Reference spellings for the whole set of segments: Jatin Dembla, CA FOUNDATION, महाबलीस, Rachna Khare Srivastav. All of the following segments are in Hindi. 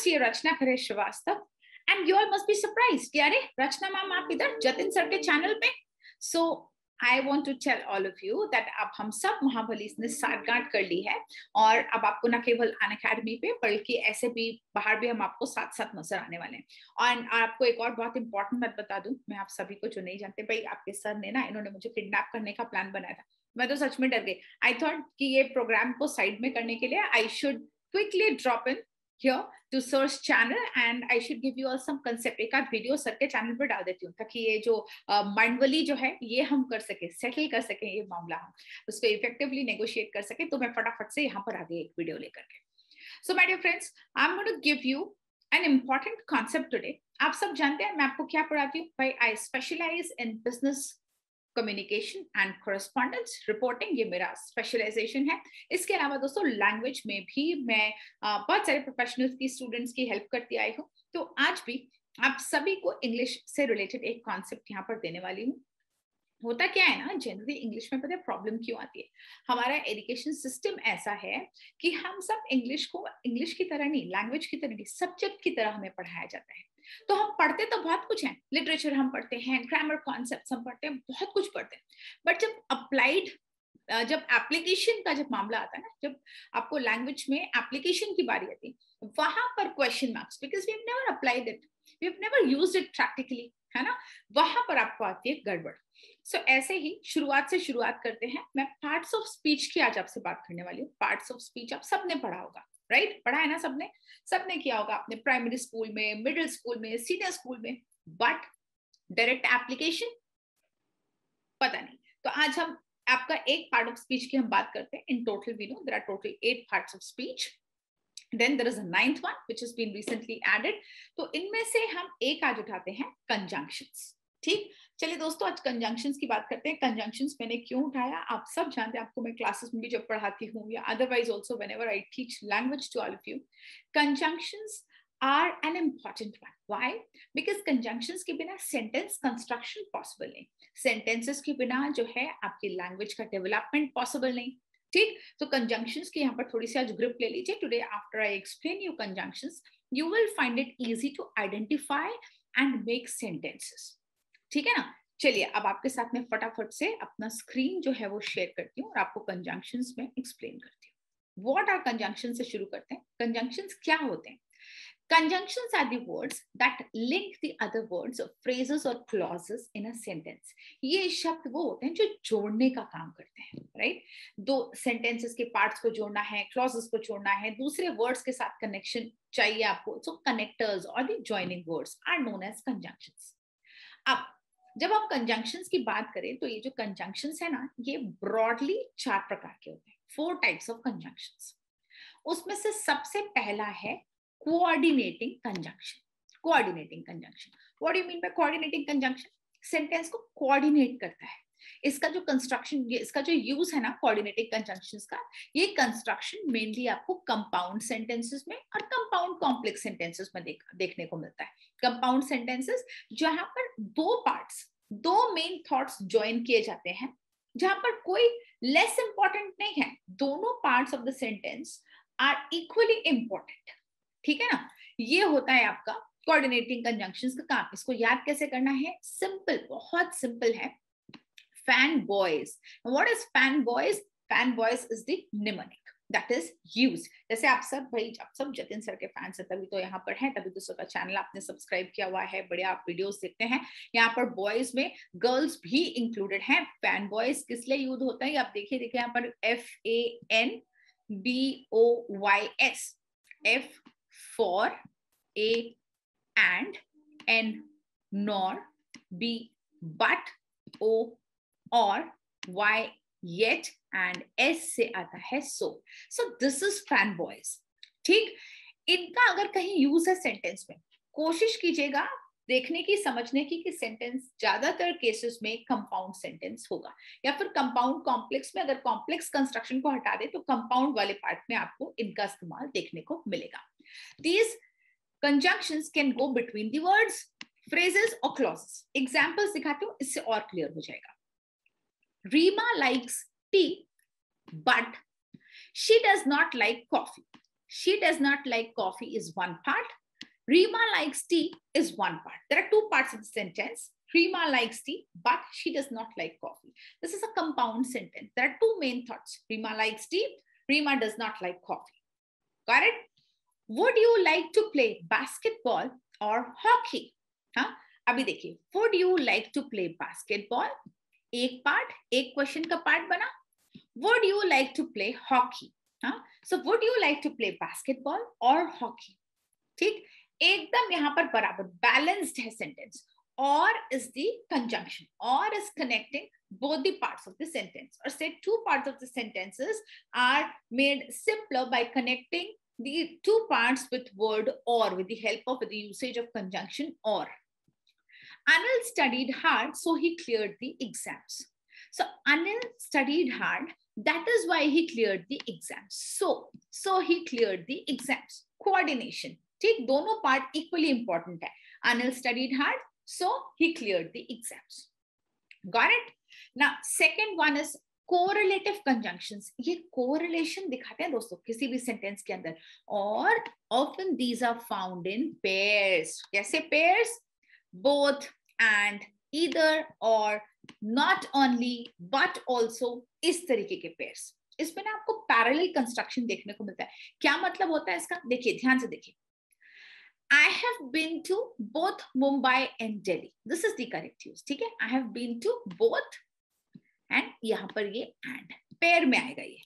CA Rachna Khare Srivastav, and you all must be surprised. Yare, Rachna ma'am, aap idhar Jatin sir ke channel pe. So I want to tell all of you that अब हम सब महाबलीस ने साठगांठ कर ली है और अब आपको न केवल अन अकेडमी पे बल्कि ऐसे भी बाहर भी हम आपको साथ साथ नजर आने वाले हैं. और आपको एक और बहुत इंपॉर्टेंट बात बता दूं, मैं आप सभी को जो नहीं जानते, भाई आपके सर ने ना इन्होंने मुझे किडनैप करने का प्लान बनाया था. मैं तो सच में डर गई. आई थॉट कि ये प्रोग्राम को साइड में करने के लिए I should quickly drop in here to Sir's channel and I should give you all some concept. एक आध वीडियो सर के चैनल पर डाल देती हूँ ताकि ये जो माइंडवली जो है ये हम कर सके, सेटल कर सके ये मामला, हम उसको इफेक्टिवली नेगोशिएट कर सके. तो मैं फटाफट से यहाँ पर आ गई एक वीडियो लेकर के. So my dear friends, I'm going to give you an important concept today. आप सब जानते हैं मैं आपको क्या पढ़ाती हूँ भाई. I specialize in business communication and correspondence reporting, ये मेरा specialization है. इसके अलावा दोस्तों language में भी मैं बहुत सारे professionals की students की help करती आई हूँ. तो आज भी आप सभी को English से related एक concept यहाँ पर देने वाली हूँ. होता क्या है ना, जनरली इंग्लिश में पता है प्रॉब्लम क्यों आती है. हमारा एजुकेशन सिस्टम ऐसा है कि हम सब इंग्लिश को इंग्लिश की तरह नहीं, लैंग्वेज की तरह नहीं, सब्जेक्ट की तरह हमें पढ़ाया जाता है. तो हम पढ़ते तो बहुत कुछ है, लिटरेचर हम पढ़ते हैं, ग्रामर कॉन्सेप्ट हम पढ़ते हैं, बहुत कुछ पढ़ते हैं. बट जब अप्लाइड, जब एप्लीकेशन का जब मामला आता है ना, जब आपको लैंग्वेज में एप्लीकेशन की बारी आती है, वहां पर question marks, because we have never applied it, we have never used it practically, है ना, वहां पर आपको आती है गड़बड़. So, ऐसे ही शुरुआत से शुरुआत करते हैं. मैं पार्ट्स ऑफ स्पीच की आज आपसे बात करने वाली हूँ. पार्ट्स ऑफ स्पीच आप सबने पढ़ा होगा, राइट? पढ़ा है ना सबने, सबने किया होगा अपने प्राइमरी स्कूल में, मिडिल स्कूल में, सीनियर स्कूल में. बट डायरेक्ट एप्लीकेशन पता नहीं. तो आज हम आपका एक पार्ट ऑफ स्पीच की हम बात करते हैं. In total we know there are total 8 parts of speech. Then there is a 9th one which has been recently added. तो इनमें से हम एक आज उठाते हैं conjunctions. ठीक, चलिए दोस्तों आज कंजंक्शंस की बात करते हैं. कंजंक्शंस मैंने क्यों उठाया, आप सब जानते हैं, आपको मैं क्लासेस में भी जब पढ़ाती हूँ या otherwise also whenever I teach language to all of you, conjunctions are an important one. Why? Because conjunctions के बिना सेंटेंस कंस्ट्रक्शन पॉसिबल नहीं, सेंटेंसेस के बिना जो है आपकी लैंग्वेज का डेवलपमेंट पॉसिबल नहीं. ठीक, तो कंजंक्शंस की यहाँ पर थोड़ी सी आज ग्रिप ले लीजिए. Today after I explain you conjunctions, you will find it easy to identify and make sentences. ठीक है ना, चलिए अब आपके साथ में फटाफट से अपना स्क्रीन जो है वो शेयर करती हूँ और आपको कंजंक्शंस में एक्सप्लेन करती हूँ. व्हाट आर कंजंक्शंस से शुरू करते हैं. कंजंक्शंस क्या होते हैं? Conjunctions are the words that link the other words और फ्रेजेस और क्लॉजेस इन अ सेंटेंस. ये शब्द वो होते हैं जो जोड़ने का काम करते हैं, राइट? दो सेंटेंसेस के पार्ट्स को जोड़ना है, क्लॉजेस को जोड़ना है, दूसरे वर्ड्स के साथ कनेक्शन चाहिए आपको. सो कनेक्टर्स और the joining words are known as conjunctions. अब जब हम कंजंक्शंस की बात करें तो ये जो कंजंक्शंस है ना, ये ब्रॉडली 4 प्रकार के होते हैं. 4 टाइप्स ऑफ कंजंक्शंस. उसमें से सबसे पहला है coordinating conjunction. Coordinating conjunction, what do you mean by coordinating conjunction? Sentence को कोऑर्डिनेट करता है. इसका जो कंस्ट्रक्शन, इसका जो यूज है ना कोऑर्डिनेटिंग कंजंक्शंस का, ये कंस्ट्रक्शन मेनली आपको कंपाउंड सेंटेंसेस में और कंपाउंड कॉम्प्लेक्स सेंटेंसेस में देखने को मिलता है. कंपाउंड सेंटेंसेस जहां पर दो पार्ट्स, दो मेन थॉट्स ज्वाइन किए जाते हैं, जहां पर कोई लेस इंपॉर्टेंट नहीं है, दोनों parts of the sentence are equally important. ठीक है ना, ये होता है आपका कोऑर्डिनेटिंग कंजंक्शंस का काम. इसको याद कैसे करना है? सिंपल, बहुत सिंपल है. Fanboys. And what is fanboys? Fanboys is the mnemonic that is used. जैसे आप सब भाई, आप सब जतिन सर के फैंस हैं, तभी तो यहाँ पर हैं, तभी तो सबका चैनल आपने सब्सक्राइब किया हुआ है, बड़े आप वीडियोस देखते हैं. यहाँ पर बॉयज में गर्ल्स भी इंक्लूडेड हैं. फैनबॉयज किस लिए यूज होता है, आप देखिए, देखिए यहाँ पर FANBOYS. F for A and, N nor, B but, O और why, yet and s से आता है so. So this is fanboys. ठीक, इनका अगर कहीं यूज है सेंटेंस में, कोशिश कीजिएगा देखने की, समझने की कि सेंटेंस ज्यादातर केसेस में कंपाउंड सेंटेंस होगा या फिर कंपाउंड कॉम्प्लेक्स में. अगर कॉम्प्लेक्स कंस्ट्रक्शन को हटा दे तो कंपाउंड वाले पार्ट में आपको इनका इस्तेमाल देखने को मिलेगा. These conjunctions can go between the words, phrases और clauses. Examples दिखाती हूँ, इससे और क्लियर हो जाएगा. Rima likes tea, but she does not like coffee. she does not like coffee is one part. Rima likes tea is one part. There are two parts of the sentence. Rima likes tea, but she does not like coffee. This is a compound sentence. There are two main thoughts. Rima likes tea. Rima does not like coffee. Got it? Would you like to play basketball or hockey? हाँ, अभी देखिए. Would you like to play basketball? एक part, एक question का part बना. Would you like to play hockey? हाँ, so would you like to play basketball or hockey? ठीक, एकदम यहाँ पर बराबर balanced है sentence. Or is the conjunction. Or is connecting both the parts of the sentence. Or say two parts of the sentences are made simpler by connecting the two parts with word or, with the help of the usage of conjunction or. Anil studied hard, so he cleared the exams. So Anil studied hard. That is why he cleared the exams. So he cleared the exams. Coordination. ठीक, दोनों part equally important है. Anil studied hard. So he cleared the exams. Got it? Now, second one is correlative conjunctions. ये correlation दिखाते हैं दोस्तों किसी भी sentence के अंदर. Or often these are found in pairs. कैसे pairs? Both and, either or, not only but also, इस तरीके के pairs. इसमें ना आपको parallel construction देखने को मिलता है. क्या मतलब होता है इसका? देखिए, ध्यान से देखिए. I have been to both Mumbai and Delhi. This is the correct use. ठीक है? I have been to both and यहाँ पर ये and pair में आएगा ये.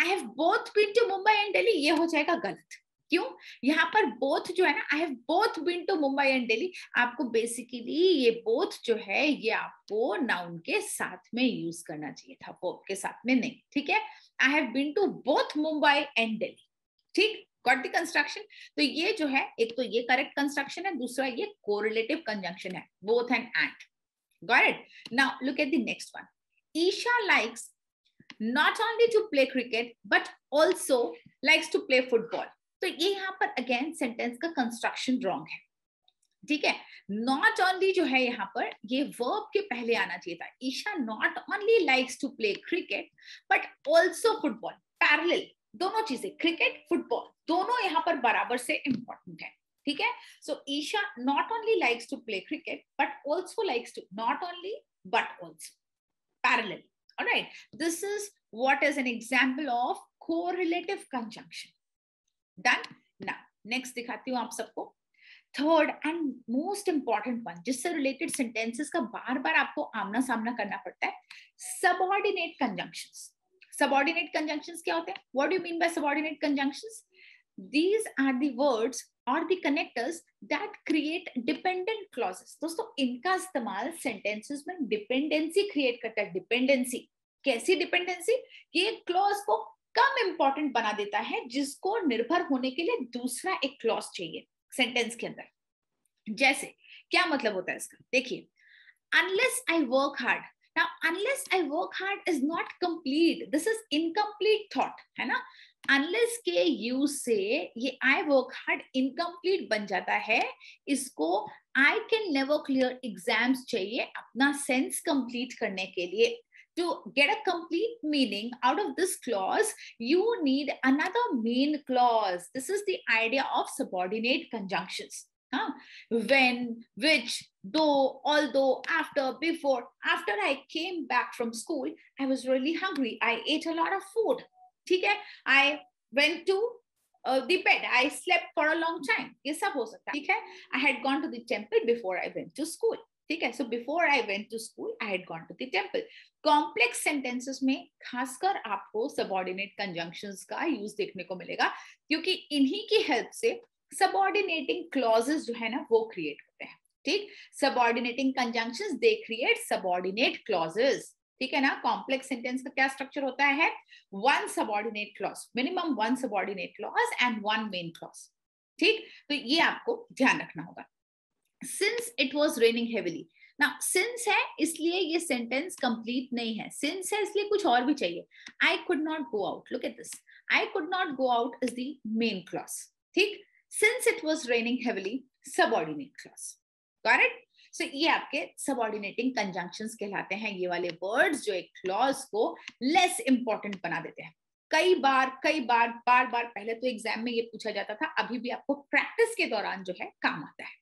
I have both been to Mumbai and Delhi. ये हो जाएगा गलत. क्यों? यहाँ पर both जो है ना, I have both been to Mumbai and Delhi. आपको basically ये both जो है ये आपको noun के साथ में use करना चाहिए था. Verb के साथ में नहीं. ठीक है? I have been to both Mumbai and Delhi. ठीक? Got the construction? तो ये जो है, एक तो ये correct construction है, दूसरा ये correlative conjunction है, both and. Got it? Now look at the next one. Isha likes not only to play cricket but also likes to play football. तो ये यहाँ पर again sentence का construction wrong है. ठीक है? Not only जो है यहाँ पर ये verb के पहले आना चाहिए था. Isha not only likes to play cricket but also football. Parallel. दोनों चीजें क्रिकेट फुटबॉल दोनों यहाँ पर बराबर से इम्पोर्टेंट है. ठीक है? So Isha not only likes to play cricket but also likes to not only but also parallel. Alright, this is what is an example of correlative conjunction. Done. Now next दिखाती हूँ आप सबको third and most important one, जिससे रिलेटेड सेंटेंसेस का बार बार आपको आमना सामना करना पड़ता है. Subordinate conjunctions. Subordinate conjunctions क्या होते हैं? What do you mean by subordinate conjunctions? These are the words or the connectors that create dependent clauses. दोस्तों इनका इस्तेमाल sentences में dependency create करता है. Dependency कैसी dependency? कि एक clause को कम important बना देता है जिसको निर्भर होने के लिए दूसरा एक clause चाहिए sentence के अंदर. जैसे क्या मतलब होता है इसका? देखिए, unless I work hard. Now, unless I work hard is not complete. This is incomplete thought, है ना? Unless के use से ये I work hard incomplete बन जाता है. इसको I can never clear exams चाहिए अपना sense complete करने के लिए. To get a complete meaning out of this clause, you need another main clause. This is the idea of subordinate conjunctions. Huh? When, which, though, although, after, before. After I came back from school, I was really hungry. I ate a lot of food. ठीक है? I went to the bed. I slept for a long time. ये सब हो सकता है. ठीक है? I had gone to the temple before I went to school. ठीक है? So before I went to school, I had gone to the temple. Complex sentences में खासकर आपको subordinate conjunctions का use देखने को मिलेगा, क्योंकि इन्हीं की help से subordinating clauses जो है ना वो create होते हैं. ठीक, subordinating conjunctions they create subordinate clauses. ठीक है ना? Complex sentence का क्या structure होता है? One subordinate clause, minimum one subordinate clause and one main clause. ठीक, तो ये आपको ध्यान रखना होगा. Since it was raining heavily. Now, since है इसलिए ये sentence complete नहीं है. Since है इसलिए कुछ और भी चाहिए. I could not go out. Look at this. I could not go out is the main clause. ठीक, since it was raining heavily, subordinate clause. Got it? So ये आपके subordinating conjunctions कहलाते हैं, ये वाले words जो एक clause को less important बना देते हैं. कई बार पहले तो एग्जाम में ये पूछा जाता था, अभी भी आपको प्रैक्टिस के दौरान जो है काम आता है,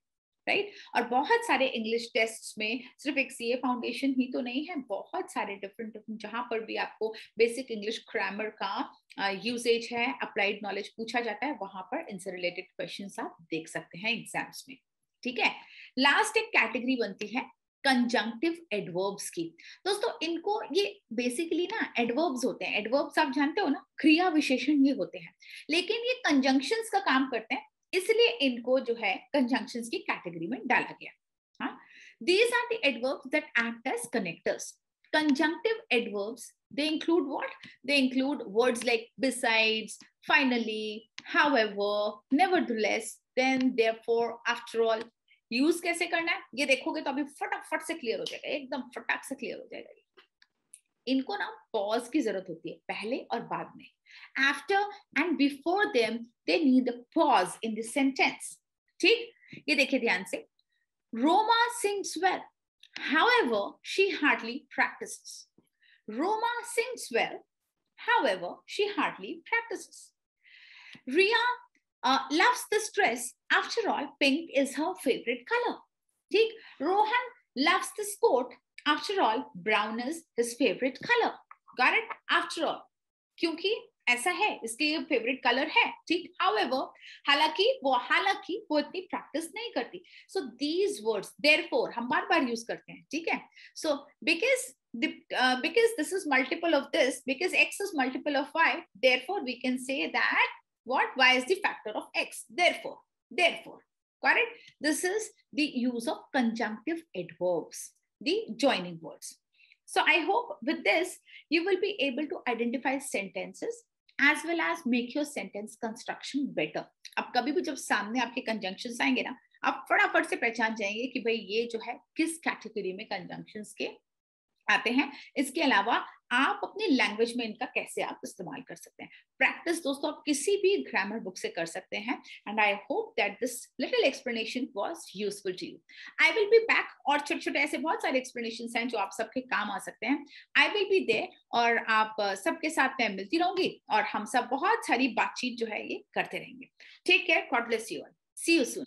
राइट। और बहुत सारे इंग्लिश टेस्ट में सिर्फ एक सीए फाउंडेशन ही तो नहीं है, बहुत सारे डिफरेंट जहां पर भी आपको बेसिक इंग्लिश ग्रामर का यूजेज है, अप्लाइड नॉलेज पूछा जाता है, वहां पर इनसे रिलेटेड क्वेश्चंस आप देख सकते हैं एग्जाम्स में, ठीक है। लास्ट एक कैटेगरी बनती है कंजंक्टिव एडवर्ब्स की। दोस्तों इनको, ये बेसिकली ना एडवर्ब्स होते हैं, एडवर्ब्स आप जानते हो ना, क्रिया विशेषण ये होते हैं, लेकिन ये कंजंक्शंस का काम करते हैं, इसलिए इनको जो है कंजंक्शंस की कैटेगरी में डाला गया। हाँ, these are the adverbs that act as connectors. Conjunctive adverbs, they include what? They include words like besides, finally, however, nevertheless, then, therefore, after all. Use कैसे करना है ये देखोगे तो अभी फटाफट से क्लियर हो जाएगा, एकदम फटाक से क्लियर हो जाएगा। इनको ना पॉज की जरूरत होती है, पहले और बाद में, after and before them they need a pause in the sentence, ठीक। ये देखिए ध्यान से, Roma sings well, however she hardly practices. Roma sings well, however she hardly practices. Ria loves this dress, after all pink is her favorite color, ठीक। Rohan loves this coat, after all brown is his favorite color, got it? After all, क्योंकि ऐसा है, इसके ये फेवरेट कलर है, ठीक। However, हालांकि वो इतनी प्रैक्टिस नहीं करती। So these words, therefore, हम बार बार यूज करते हैं, ठीक है। So because this is multiple of this, because x is multiple of y, therefore we can say that what y is the factor of x, therefore, got it? This is the use of conjunctive adverbs, the joining words. So I hope with this you will be able to identify sentences as well as make your sentence construction better. अब कभी भी जब सामने आपके कंजंक्शंस आएंगे ना, आप फटाफट से पहचान जाएंगे कि भाई ये जो है किस कैटेगरी में कंजंक्शंस के आते हैं। इसके अलावा आप अपनी लैंग्वेज में इनका कैसे आप इस्तेमाल कर सकते हैं। प्रैक्टिस दोस्तों आप किसी भी ग्रामर बुक से कर सकते हैं। And I hope that this little explanation was useful to you. I will be back, और छोटे छोटे ऐसे बहुत सारे एक्सप्लेनेशंस हैं जो आप सबके काम आ सकते हैं। आई विल बी देयर, और आप सबके साथ मैं मिलती रहूंगी और हम सब बहुत सारी बातचीत जो है ये करते रहेंगे। Take care, God bless you all, see you soon.